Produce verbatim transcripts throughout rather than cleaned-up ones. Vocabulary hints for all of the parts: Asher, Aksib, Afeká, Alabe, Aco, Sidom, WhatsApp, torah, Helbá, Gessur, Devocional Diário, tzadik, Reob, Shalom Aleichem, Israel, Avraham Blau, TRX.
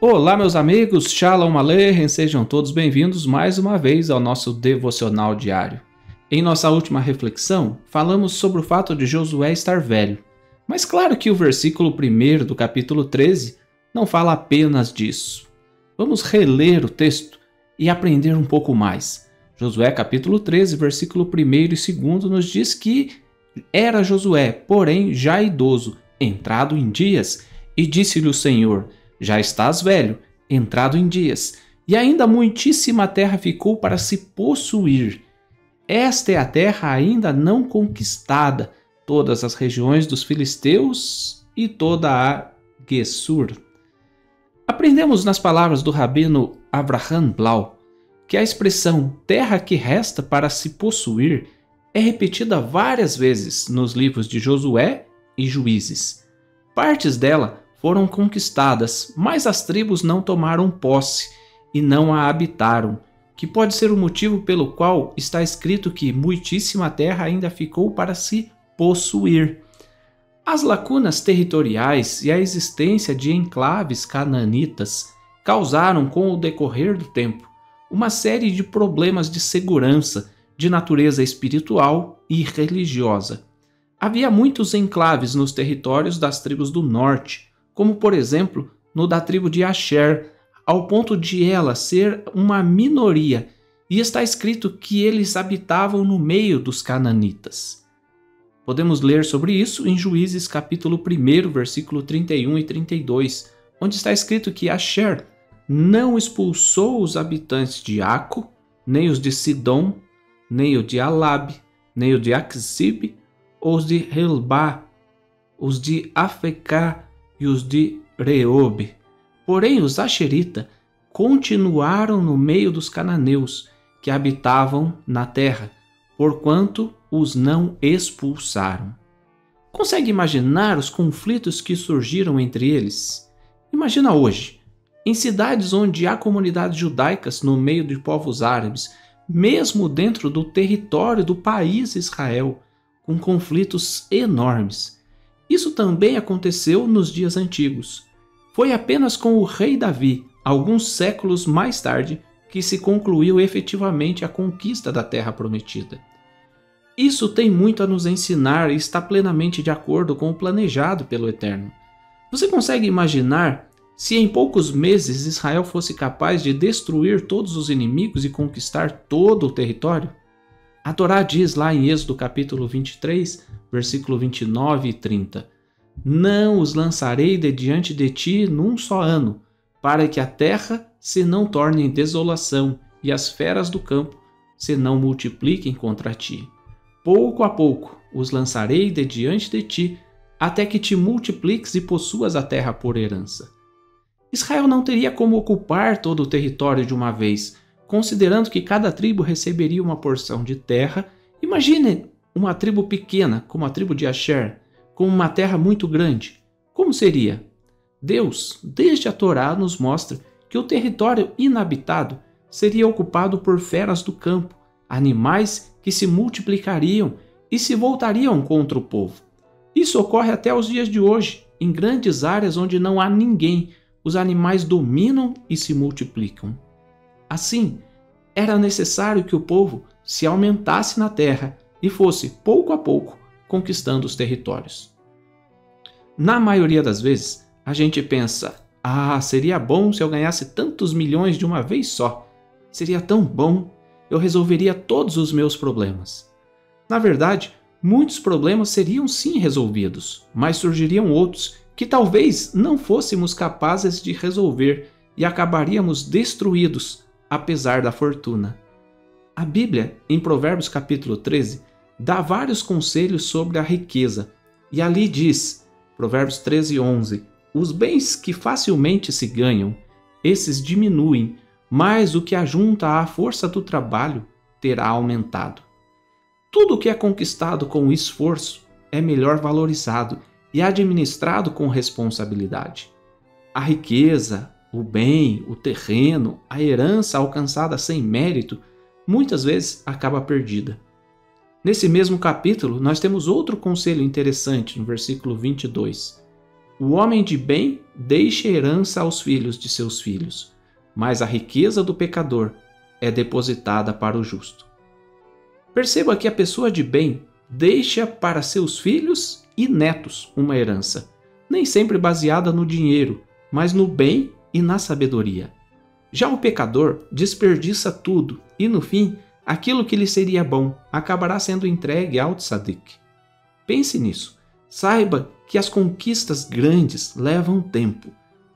Olá meus amigos, Shalom Aleichem, sejam todos bem-vindos mais uma vez ao nosso Devocional Diário. Em nossa última reflexão, falamos sobre o fato de Josué estar velho. Mas claro que o versículo primeiro do capítulo treze não fala apenas disso. Vamos reler o texto e aprender um pouco mais. Josué capítulo treze, versículo primeiro e dois nos diz que era Josué, porém já idoso, entrado em dias, e disse-lhe o Senhor: já estás velho, entrado em dias, e ainda muitíssima terra ficou para se possuir. Esta é a terra ainda não conquistada, todas as regiões dos filisteus e toda a Gessur. Aprendemos nas palavras do rabino Avraham Blau que a expressão terra que resta para se possuir é repetida várias vezes nos livros de Josué e Juízes. Partes dela foram conquistadas, mas as tribos não tomaram posse e não a habitaram, que pode ser o motivo pelo qual está escrito que muitíssima terra ainda ficou para se possuir. As lacunas territoriais e a existência de enclaves cananitas causaram, com o decorrer do tempo, uma série de problemas de segurança de natureza espiritual e religiosa. Havia muitos enclaves nos territórios das tribos do norte, como por exemplo no da tribo de Asher, ao ponto de ela ser uma minoria, e está escrito que eles habitavam no meio dos cananitas. Podemos ler sobre isso em Juízes capítulo primeiro, versículo trinta e um e trinta e dois, onde está escrito que Asher não expulsou os habitantes de Aco, nem os de Sidom, nem os de Alabe, nem os de Aksib, ou os de Helbá, os de Afeká e os de Reob. Porém, os Asherita continuaram no meio dos cananeus que habitavam na terra, porquanto os não expulsaram. Consegue imaginar os conflitos que surgiram entre eles? Imagina hoje, em cidades onde há comunidades judaicas no meio de povos árabes, mesmo dentro do território do país Israel, com conflitos enormes. Isso também aconteceu nos dias antigos. Foi apenas com o rei Davi, alguns séculos mais tarde, que se concluiu efetivamente a conquista da Terra Prometida. Isso tem muito a nos ensinar e está plenamente de acordo com o planejado pelo Eterno. Você consegue imaginar se em poucos meses Israel fosse capaz de destruir todos os inimigos e conquistar todo o território? A Torá diz lá em Êxodo capítulo vinte e três, versículo vinte e nove e trinta: não os lançarei de diante de ti num só ano, para que a terra se não torne em desolação e as feras do campo se não multipliquem contra ti. Pouco a pouco os lançarei de diante de ti, até que te multipliques e possuas a terra por herança. Israel não teria como ocupar todo o território de uma vez, considerando que cada tribo receberia uma porção de terra. Imagine uma tribo pequena, como a tribo de Asher, com uma terra muito grande. Como seria? Deus, desde a Torá, nos mostra que o território inabitado seria ocupado por feras do campo, animais que se multiplicariam e se voltariam contra o povo. Isso ocorre até os dias de hoje, em grandes áreas onde não há ninguém, os animais dominam e se multiplicam. Assim, era necessário que o povo se aumentasse na terra e fosse, pouco a pouco, conquistando os territórios. Na maioria das vezes, a gente pensa: ah, seria bom se eu ganhasse tantos milhões de uma vez só. Seria tão bom, eu resolveria todos os meus problemas. Na verdade, muitos problemas seriam sim resolvidos, mas surgiriam outros que talvez não fôssemos capazes de resolver e acabaríamos destruídos, apesar da fortuna. A Bíblia, em Provérbios capítulo treze, dá vários conselhos sobre a riqueza, e ali diz, Provérbios treze, onze, os bens que facilmente se ganham, esses diminuem, mas o que ajunta à força do trabalho terá aumentado. Tudo o que é conquistado com esforço é melhor valorizado e administrado com responsabilidade. A riqueza, o bem, o terreno, a herança alcançada sem mérito, muitas vezes acaba perdida. Nesse mesmo capítulo, nós temos outro conselho interessante no versículo vinte e dois. O homem de bem deixa herança aos filhos de seus filhos, mas a riqueza do pecador é depositada para o justo. Perceba que a pessoa de bem deixa para seus filhos e netos uma herança, nem sempre baseada no dinheiro, mas no bem e na sabedoria. Já o pecador desperdiça tudo e, no fim, aquilo que lhe seria bom acabará sendo entregue ao tzadik. Pense nisso. Saiba que as conquistas grandes levam tempo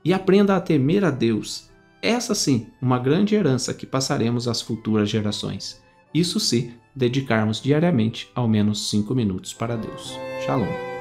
e aprenda a temer a Deus. Essa sim, uma grande herança que passaremos às futuras gerações. Isso se dedicarmos diariamente ao menos cinco minutos para Deus. Shalom.